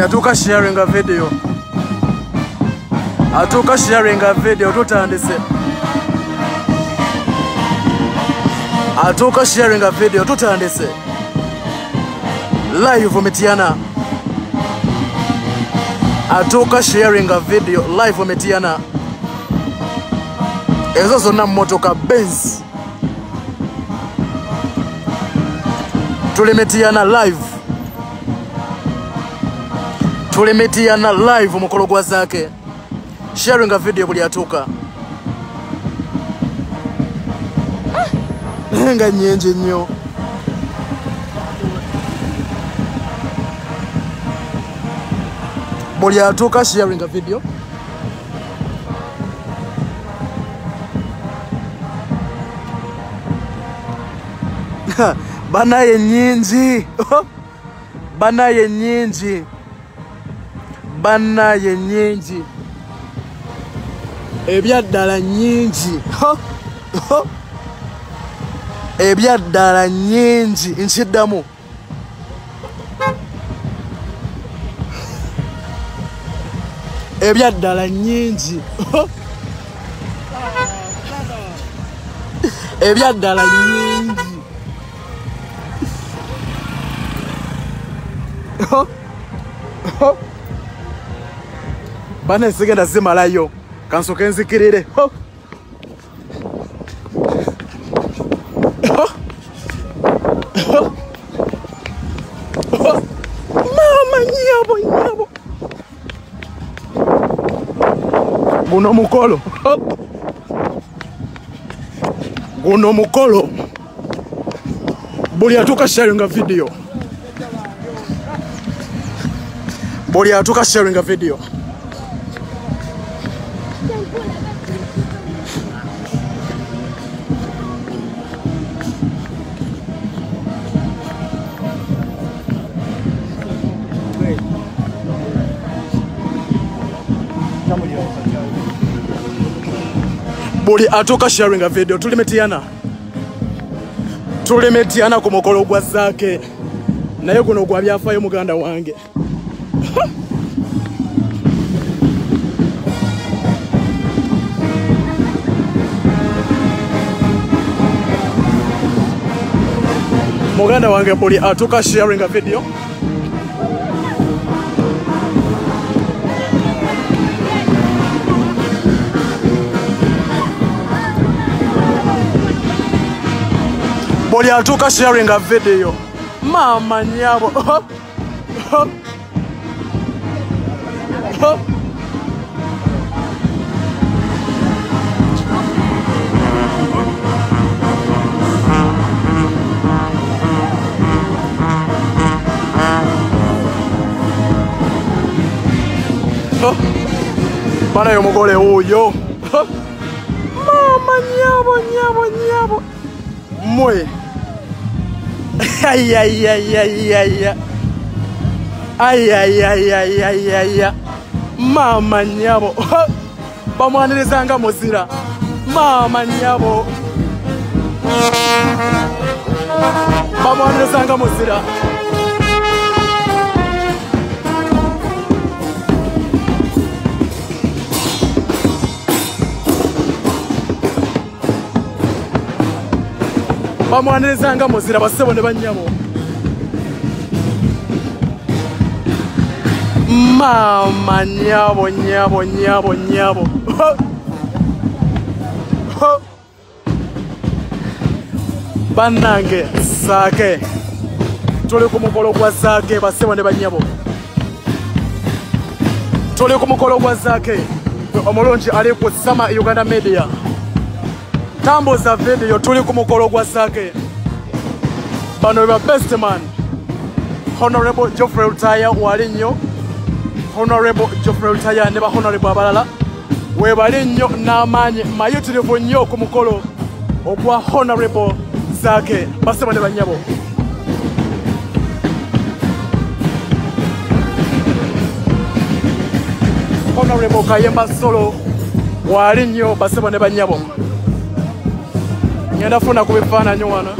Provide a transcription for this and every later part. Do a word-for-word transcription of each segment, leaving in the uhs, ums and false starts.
Atuka sharing a video. Atuka sharing a video tutandise. Atuka sharing a video tutandise. Live for Mityana. Atuka sharing a video live for Mityana. Ezo zonna motoka Benz. Tuli Mityana live. Tuli Mityana live mukolo gwa Zaake. Sharing a video buli atuka. Nga nyenje nyo. Buli atuka sharing a video. Banaye nyinji. Banaye nyinji. Bana ye nyinji. Ebya dala nyinji. Ho! Ho! Ebya dala nyinji. Inchidamu. Ebya dala nyinji. Ho! Ebya dala nyinji. Ho! Ho! Bana sike da zimalayo kanso kenzi kirire ho ho mama nyabo nyabo guno mukolo guno mukolo buli atuka sharinga video buli atuka sharinga video Buli atoka sharing a video. Tuli Mityana. Tuli Mityana kumukolo gwa Zaake. Naye kuno gwa byafayo muganda wange. Muganda wange buli atoka sharing a video. Boli atuka sharing a video. Mama nyabo. Hop. Hop. Hop. Hop. Bana yo mugole uyo. Hop. Mama nyabo nyabo nyabo. Mwe. Ay ay ay ay ay ay. Ay ay ay ay ay ay ay. Mama nyabo. Bamwanirezanga muzira. Mama nyabo. Bamwanirezanga muzira. Bamwanirezanga muzira basebo ne banyabo. Mama nyabo nyabo nyabo nyabo. Banange Zaake. Toleko mukolo gwa Zaake basebo ne banyabo. Toleko mukolo gwa Zaake omulonji aleko sama Uganda media. Tambo za video toleko mukolo gwa Zaake. Bano ba best man. Honorable Geoffrey Lutaya walinyo. Honorable Geoffrey Lutaya ne ba honorable abalala. We balinyo namanye mayitirivu nnyo ku mukolo ogwa honorable Zaake basebo ne banyabo. Honorable Kayemba Solo walinyo basebo ne banyabo. Nyenda funa kubifana nyo wana.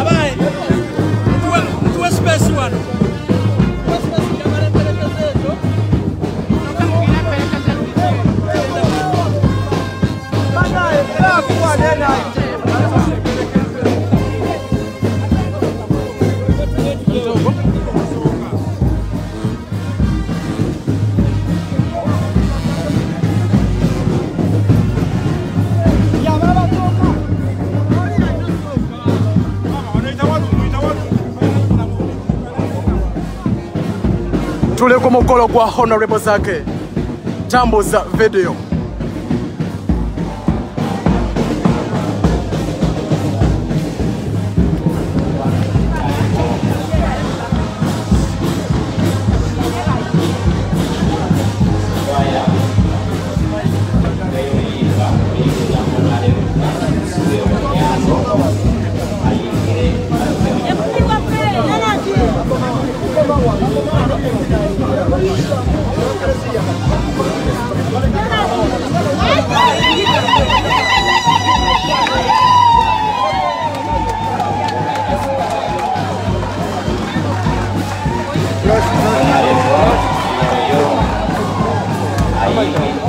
Abai. Tu es space one. Tuleko mukolo gwa honorable Zaake. Tambo za video.